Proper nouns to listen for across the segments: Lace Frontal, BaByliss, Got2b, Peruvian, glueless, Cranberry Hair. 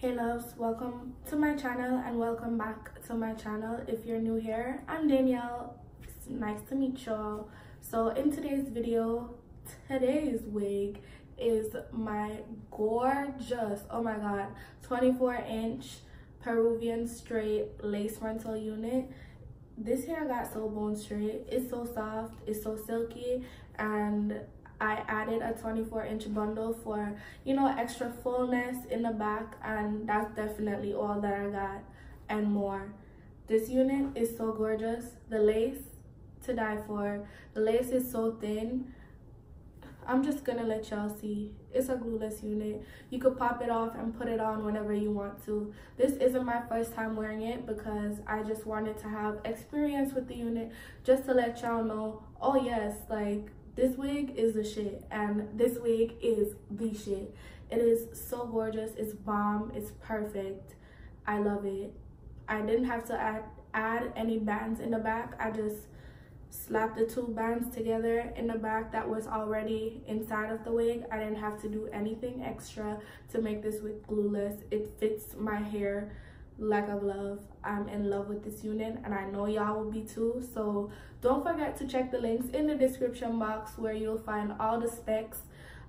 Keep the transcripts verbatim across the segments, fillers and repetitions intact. Hey loves, welcome to my channel and welcome back to my channel. If you're new here, I'm Danielle. It's nice to meet y'all. So in today's video, today's wig is my gorgeous, oh my god, twenty-four inch Peruvian straight lace frontal unit. This hair got so bone straight. It's so soft, it's so silky, and I added a twenty-four inch bundle for, you know, extra fullness in the back, and that's definitely all that I got and more. This unit is so gorgeous. The lace, to die for. The lace is so thin. I'm just gonna let y'all see. It's a glueless unit. You could pop it off and put it on whenever you want to. This isn't my first time wearing it because I just wanted to have experience with the unit, just to let y'all know, oh yes, like, this wig is the shit, and this wig is the shit. It is so gorgeous, it's bomb, it's perfect. I love it. I didn't have to add, add any bands in the back. I just slapped the two bands together in the back that was already inside of the wig. I didn't have to do anything extra to make this wig glueless. It fits my hair like a glove. I'm in love with this unit, and I know y'all will be too. So don't forget to check the links in the description box where you'll find all the specs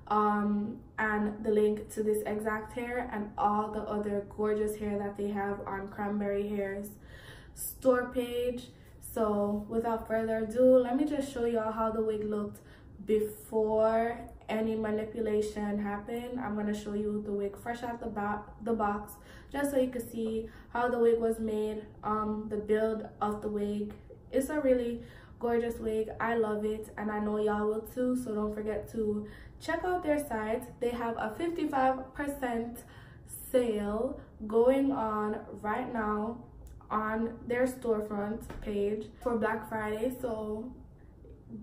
um and the link to this exact hair and all the other gorgeous hair that they have on Cranberry Hair's store page. So without further ado, let me just show y'all how the wig looked before any manipulation happened. I'm gonna show you the wig fresh out the, bo the box, just so you can see how the wig was made, um, the build of the wig. It's a really gorgeous wig. I love it, and I know y'all will too. So don't forget to check out their site. They have a fifty-five percent sale going on right now on their storefront page for Black Friday. So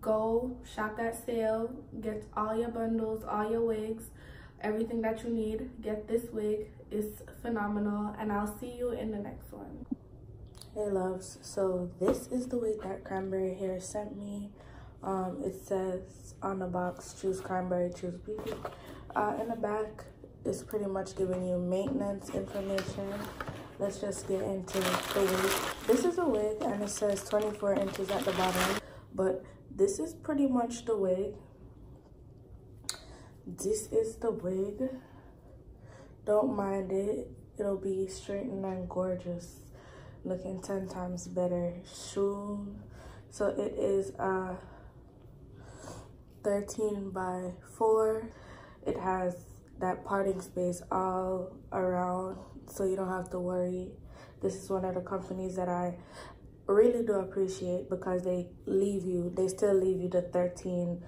go shop that sale, get all your bundles, all your wigs, everything that you need. Get this wig, it's phenomenal, and I'll see you in the next one. Hey loves, so this is the wig that Cranberry Hair sent me. Um it says on the box, choose Cranberry, choose beauty. Uh in the back it's pretty much giving you maintenance information. Let's just get into the wig. This is a wig, and it says twenty-four inches at the bottom, but this is pretty much the wig. This is the wig. Don't mind it. It'll be straightened and gorgeous, looking ten times better soon. So it is a thirteen by four. It has that parting space all around, so you don't have to worry. This is one of the companies that I really do appreciate, because they leave you they still leave you the thirteen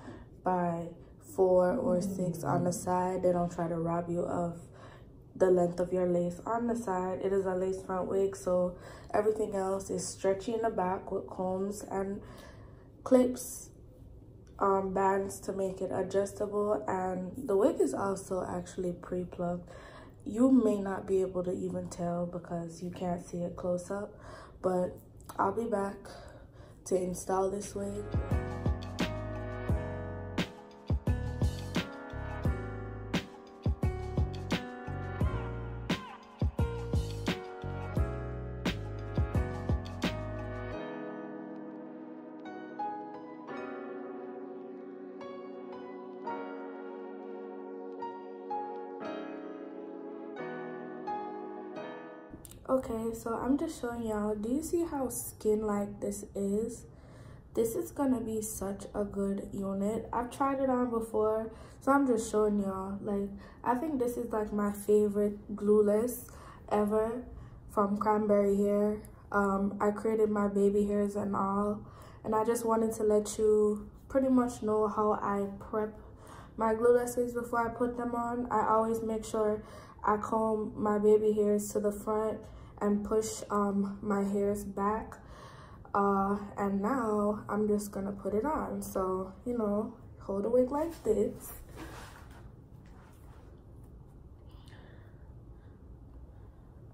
by four or six on the side. They don't try to rob you of the length of your lace on the side. It is a lace front wig, so everything else is stretchy in the back with combs and clips, um bands to make it adjustable. And the wig is also actually pre-plucked. You may not be able to even tell because you can't see it close up, but I'll be back to install this wig. Okay, so I'm just showing y'all. Do you see how skin-like this is? This is gonna be such a good unit. I've tried it on before, so I'm just showing y'all. Like, I think this is like my favorite glueless ever from Cranberry Hair. Um, I created my baby hairs and all, and I just wanted to let you pretty much know how I prep my glueless wigs before I put them on. I always make sure I comb my baby hairs to the front and push um my hairs back, uh and now I'm just gonna put it on. So, you know, hold a wig like this,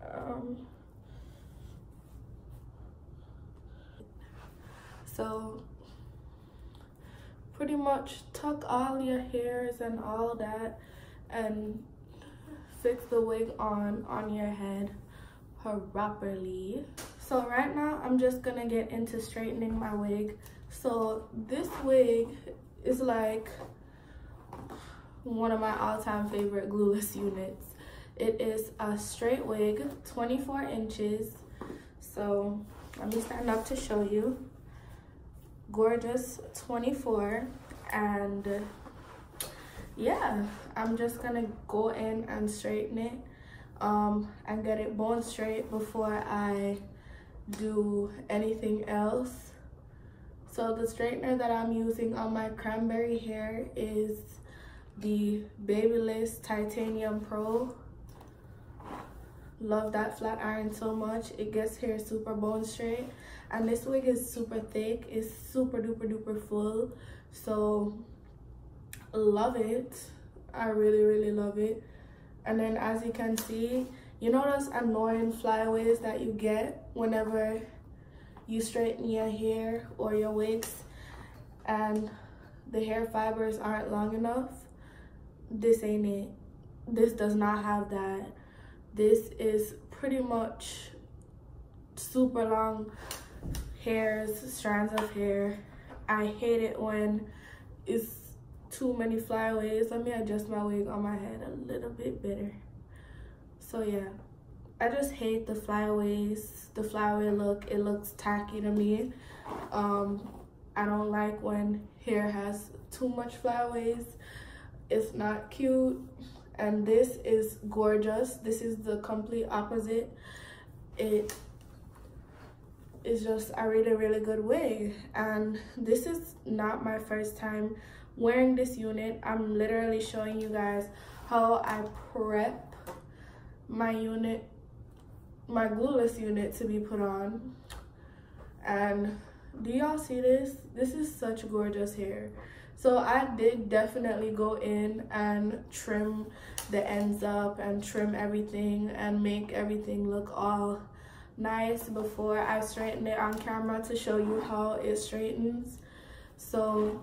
um so pretty much tuck all your hairs and all that and fix the wig on on your head properly. So right now I'm just gonna get into straightening my wig. So this wig is like one of my all-time favorite glueless units. It is a straight wig, twenty-four inches. So let me stand up to show you. Gorgeous twenty-four, and yeah, I'm just gonna go in and straighten it um and get it bone straight before I do anything else. So the straightener that I'm using on my Cranberry Hair is the BaByliss Titanium Pro. Love that flat iron so much. It gets hair super bone straight, and this wig is super thick. It's super duper duper full, so love it. I really really love it. And then as you can see, you know those annoying flyaways that you get whenever you straighten your hair or your wigs and the hair fibers aren't long enough? This ain't it. This does not have that. This is pretty much super long hairs, strands of hair. I hate it when it's too many flyaways. Let me adjust my wig on my head a little bit better. So yeah, I just hate the flyaways, the flyaway look. It looks tacky to me. Um, I don't like when hair has too much flyaways. It's not cute. And this is gorgeous. This is the complete opposite. It is just a really, really good wig. And this is not my first time wearing this unit. I'm literally showing you guys how I prep my unit, my glueless unit to be put on. And do y'all see this? This is such gorgeous hair. So I did definitely go in and trim the ends up and trim everything and make everything look all nice before I straighten it on camera to show you how it straightens. So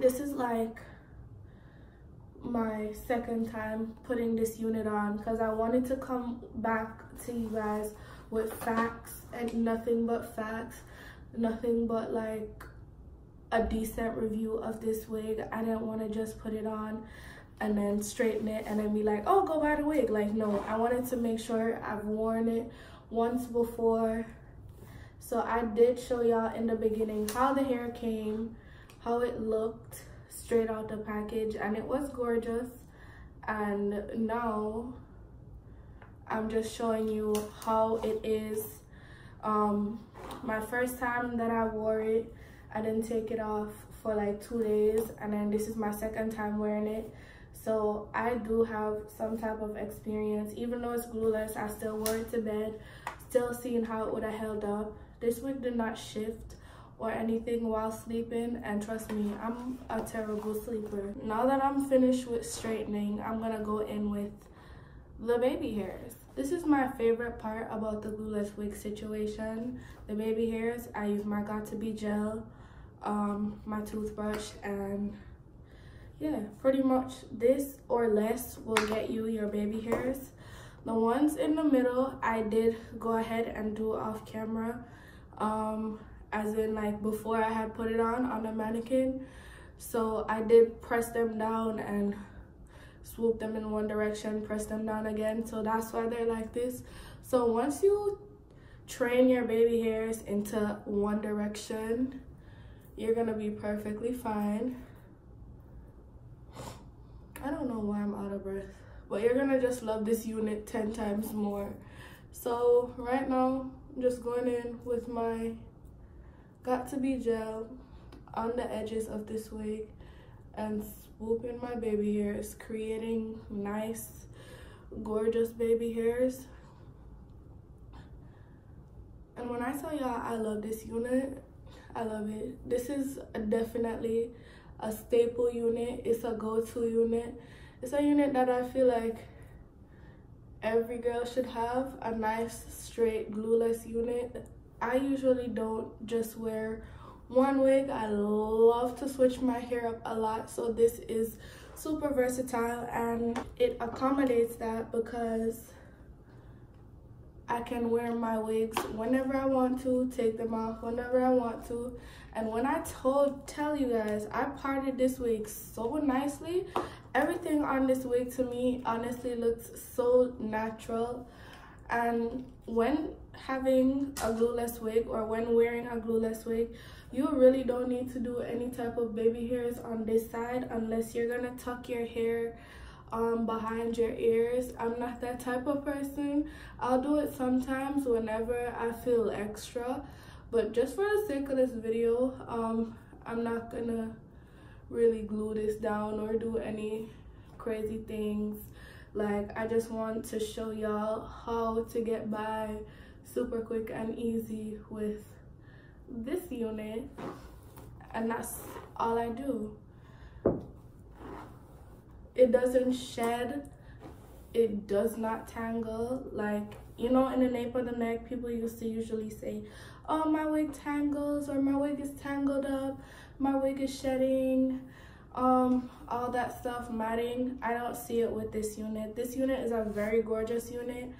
this is like my second time putting this unit on, because I wanted to come back to you guys with facts and nothing but facts, nothing but like a decent review of this wig. I didn't want to just put it on and then straighten it and then be like, oh, go buy the wig. Like, no, I wanted to make sure I've worn it once before. So I did show y'all in the beginning how the hair came, how it looked straight out the package, and it was gorgeous. And now I'm just showing you how it is. Um, my first time that I wore it, I didn't take it off for like two days, and then this is my second time wearing it. So I do have some type of experience. Even though it's glueless, I still wore it to bed, still seeing how it would have held up. This wig did not shift or anything while sleeping, and trust me, I'm a terrible sleeper. Now that I'm finished with straightening, I'm gonna go in with the baby hairs. This is my favorite part about the glueless wig situation, the baby hairs. I use my got to be gel, um my toothbrush, and yeah, pretty much this or less will get you your baby hairs. The ones in the middle I did go ahead and do off camera, um as in like before I had put it on on the mannequin. So I did press them down and swoop them in one direction, press them down again. So that's why they're like this. So once you train your baby hairs into one direction, you're gonna be perfectly fine. I don't know why I'm out of breath, but you're gonna just love this unit ten times more. So right now, I'm just going in with my got to be gel on the edges of this wig and swooping my baby hairs, creating nice, gorgeous baby hairs. And when I tell y'all I love this unit, I love it. This is definitely a staple unit. It's a go-to unit. It's a unit that I feel like every girl should have, a nice straight glueless unit. I usually don't just wear one wig. I love to switch my hair up a lot, so this is super versatile, and it accommodates that because I can wear my wigs whenever I want to, take them off whenever I want to. And when I told tell you guys, I parted this wig so nicely. Everything on this wig to me honestly looks so natural. And when having a glueless wig, or when wearing a glueless wig, you really don't need to do any type of baby hairs on this side unless you're gonna tuck your hair um behind your ears. I'm not that type of person. I'll do it sometimes whenever I feel extra, but just for the sake of this video, um I'm not gonna really glue this down or do any crazy things. Like, I just want to show y'all how to get by super quick and easy with this unit, and that's all I do. It doesn't shed, it does not tangle. Like, you know, in the nape of the neck, people used to usually say, oh, my wig tangles, or my wig is tangled up, my wig is shedding, um, all that stuff, matting. I don't see it with this unit. This unit is a very gorgeous unit,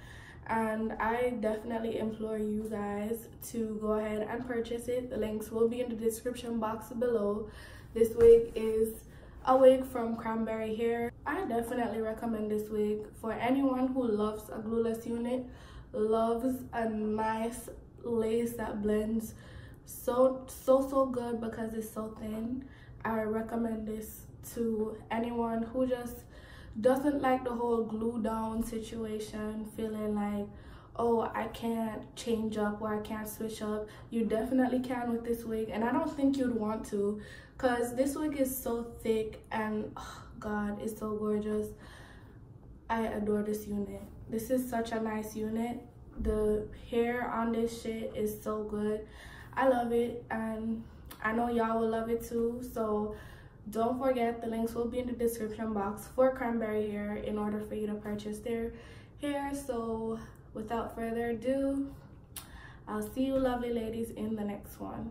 and I definitely implore you guys to go ahead and purchase it. The links will be in the description box below. This wig is a wig from Cranberry Hair. I definitely recommend this wig for anyone who loves a glueless unit, loves a nice lace that blends so so so good because it's so thin. I recommend this to anyone who just doesn't like the whole glue down situation, feeling like, oh, I can't change up or I can't switch up. You definitely can with this wig, and I don't think you'd want to, because this wig is so thick and, oh God, it's so gorgeous. I adore this unit. This is such a nice unit. The hair on this shit is so good. I love it, and I know y'all will love it too. So don't forget, the links will be in the description box for Cranberry Hair in order for you to purchase their hair. So without further ado, I'll see you lovely ladies in the next one.